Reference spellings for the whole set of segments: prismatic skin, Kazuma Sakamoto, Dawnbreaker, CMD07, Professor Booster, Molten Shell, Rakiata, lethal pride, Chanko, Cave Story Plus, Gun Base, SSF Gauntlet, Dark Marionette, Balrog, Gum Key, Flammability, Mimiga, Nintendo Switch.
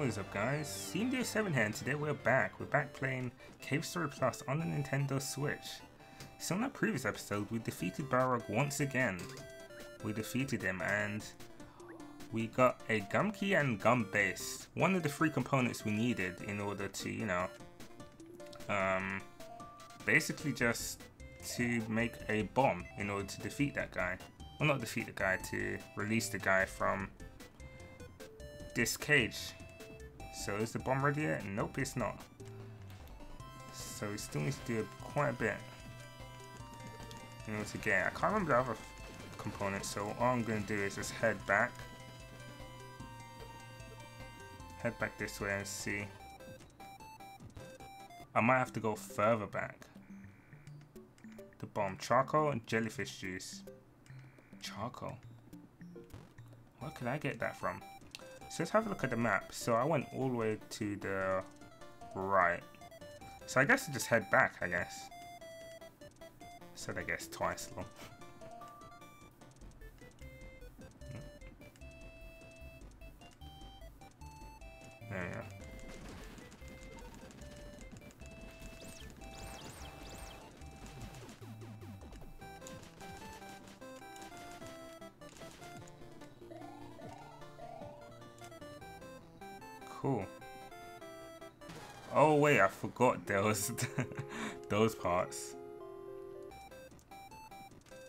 What is up, guys? CMD07 here, and today we're back. We're back playing Cave Story Plus on the Nintendo Switch. So in that previous episode, we defeated Balrog once again. We defeated him, and we got a Gum Key and Gun Base. One of the three components we needed in order to, you know, basically just to make a bomb in order to defeat that guy. Well, not defeat the guy, to release the guy from this cage. So is the bomb ready yet? Nope, it's not. So we still need to do quite a bit in order to get it. I can't remember the other component, so all I'm going to do is just head back. Head back this way and see. I might have to go further back. The bomb. Charcoal and jellyfish juice. Charcoal? Where could I get that from? So let's have a look at the map. So I went all the way to the right. So I guess I just head back, I guess. Said I guess twice long. There we go. Cool. Oh wait, I forgot there was those parts.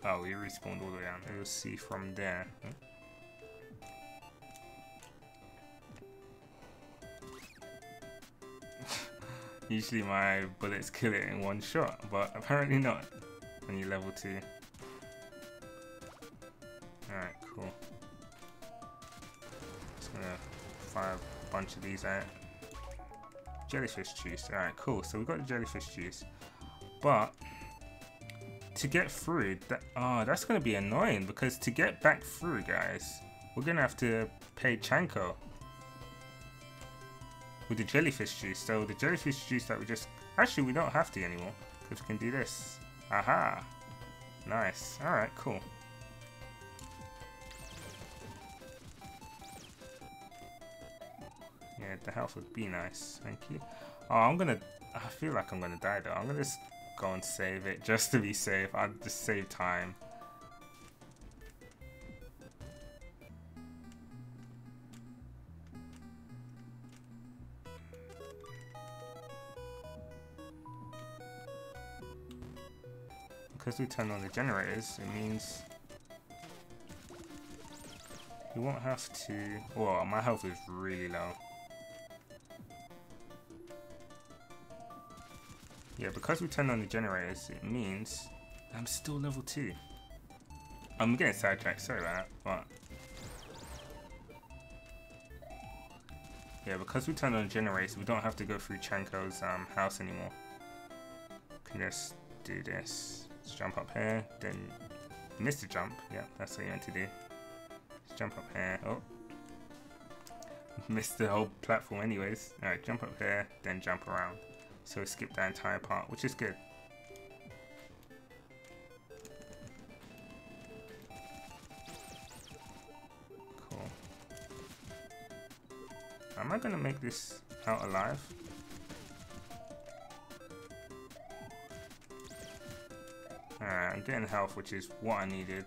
Oh, we respawned all the way down. You'll see from there. Usually my bullets kill it in one shot, but apparently not when you level 2. Alright, cool. Just gonna fire a bunch of these out. Jellyfish juice. Alright, cool. So we got the jellyfish juice, but to get through that, oh, that's gonna be annoying, because to get back through, guys, we're gonna have to pay Chanko with the jellyfish juice. So the jellyfish juice that we just, actually we don't have to anymore, because we can do this. Aha, nice. All right, cool. Yeah, the health would be nice, thank you. Oh, I feel like I'm gonna die though. I'm gonna just go and save it, just to be safe. I'll just save time. Because we turn on the generators, it means we won't have to... Whoa, my health is really low. Yeah, because we turned on the generators, it means I'm still level 2. I'm getting sidetracked, sorry about that, but... Yeah, because we turned on the generators, we don't have to go through Chanko's house anymore. We can just do this. Let's jump up here, then... Miss the jump, yeah, that's what you meant to do. Let's jump up here, oh. Missed the whole platform anyways. Alright, jump up here, then jump around. So skip that entire part, which is good. Cool. Am I gonna make this out alive? Alright, I'm getting health, which is what I needed.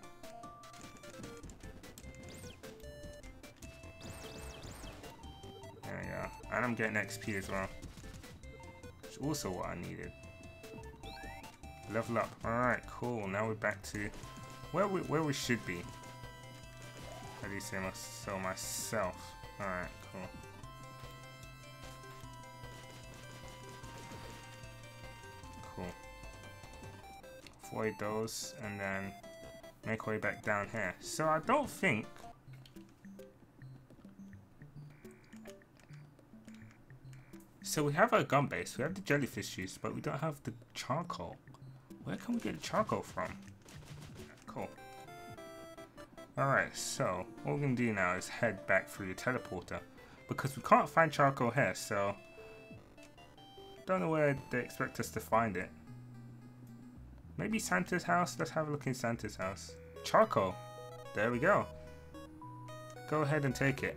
There we go. And I'm getting XP as well. Also what I needed. Level up. Alright, cool. Now we're back to where we should be. At least I must sell myself. Alright, cool. Cool. Avoid those and then make our way back down here. So I don't think so we have our gun base, we have the jellyfish juice, but we don't have the charcoal. Where can we get the charcoal from? Cool. Alright, so what we're going to do now is head back through the teleporter, because we can't find charcoal here, so don't know where they expect us to find it. Maybe Santa's house? Let's have a look in Santa's house. Charcoal! There we go. Go ahead and take it.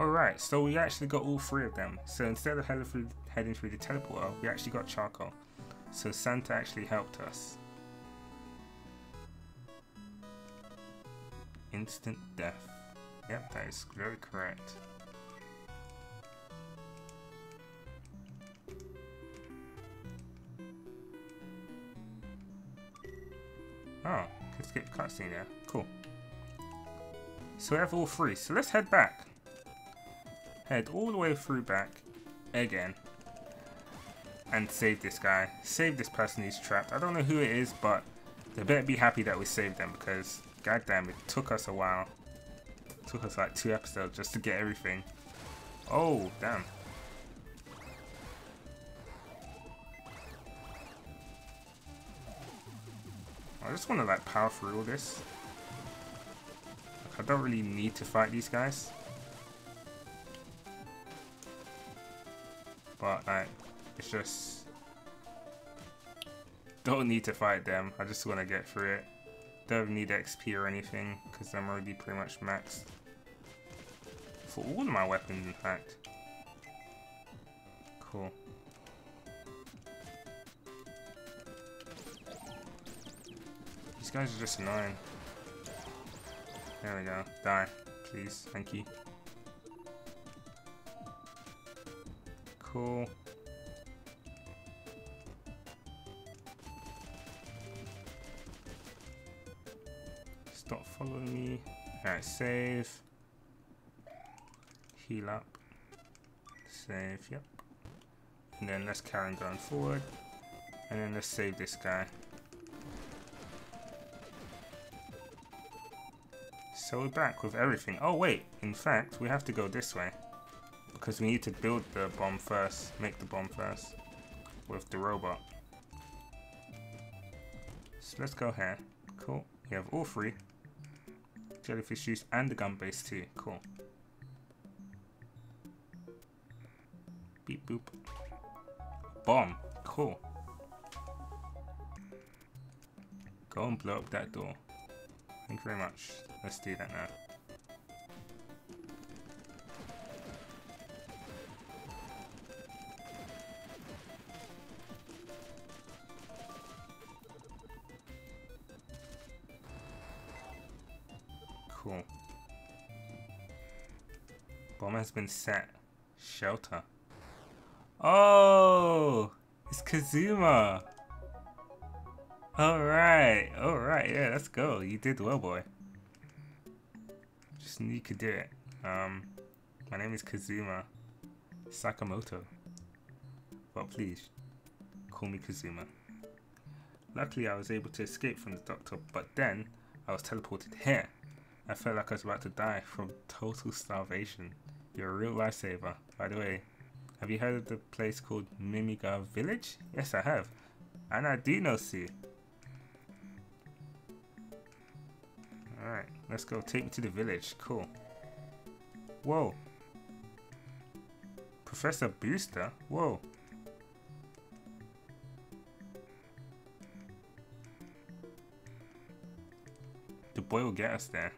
Alright, so we actually got all three of them. So instead of heading through the teleporter, we actually got Chanko. So Santa actually helped us. Instant death. Yep, that is very correct. Oh, can skip cutscene there. Cool. So we have all three. So let's head back. Head all the way through back again. And save this guy. Save this person who's trapped. I don't know who it is, but they better be happy that we saved them, because goddamn, it took us a while. It took us like 2 episodes just to get everything. Oh, damn. I just want to like power through all this. Like, I don't really need to fight these guys. But like, it's just, don't need to fight them. I just want to get through it. Don't need XP or anything, because I'm already pretty much maxed for all of my weapons, in fact. Cool. These guys are just annoying. There we go. Die, please. Thank you. Cool. Stop following me. Alright, save. Heal up. Save, yep. And then let's carry on going forward. And then let's save this guy. So we're back with everything. Oh wait, in fact, we have to go this way. Because we need to build the bomb first. Make the bomb first. With the robot. So let's go here. Cool. We have all three. Jellyfish juice and the gun base too. Cool. Beep boop. Bomb. Cool. Go and blow up that door. Thank you very much. Let's do that now. Cool. Bomb has been set. Shelter. Oh! It's Kazuma! Alright, alright, yeah, let's go. You did well, boy. Just knew you could do it. My name is Kazuma Sakamoto. But please, call me Kazuma. Luckily, I was able to escape from the doctor, but then I was teleported here. I felt like I was about to die from total starvation. You're a real lifesaver. By the way, have you heard of the place called Mimiga Village? Yes, I have. And I do know C. Alright, let's go. Take me to the village. Cool. Whoa. Professor Booster? Whoa. The boy will get us there.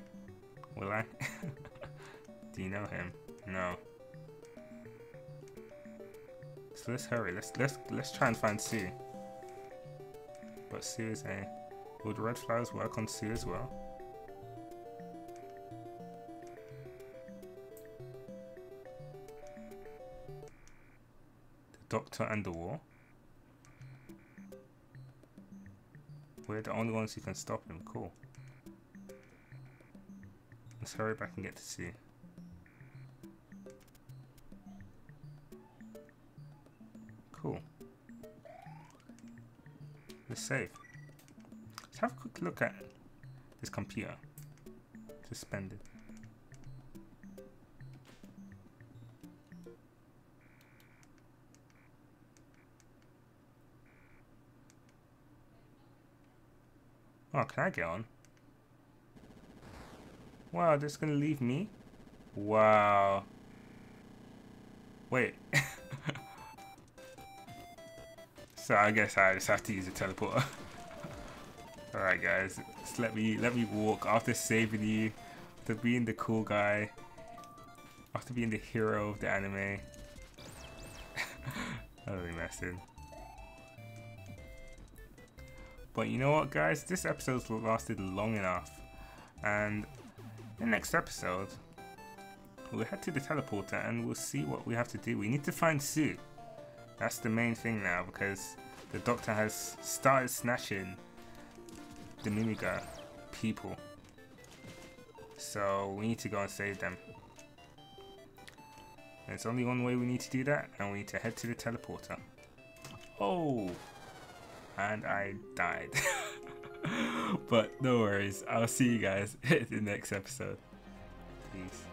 Will I? Do you know him? No. So let's hurry. Let's try and find Sue. But Sue is a. Would red flowers work on Sue as well? The doctor and the war. We're the only ones who can stop him. Cool. Let's hurry back and get to Sue. Cool. Let's save. Let's have a quick look at this computer. Suspended. Oh, can I get on? Wow, that's gonna leave me? Wow. Wait. So I guess I just have to use a teleporter. Alright guys, just let me walk after saving you, after being the cool guy. I have to be in the hero of the anime. I really messed it. But you know what, guys? This episode's lasted long enough. And in the next episode, we'll head to the teleporter and we'll see what we have to do. We need to find Sue. That's the main thing now, because the doctor has started snatching the Mimiga people. So we need to go and save them. There's only one way we need to do that, and we need to head to the teleporter. Oh! And I died. But no worries, I'll see you guys in the next episode. Peace.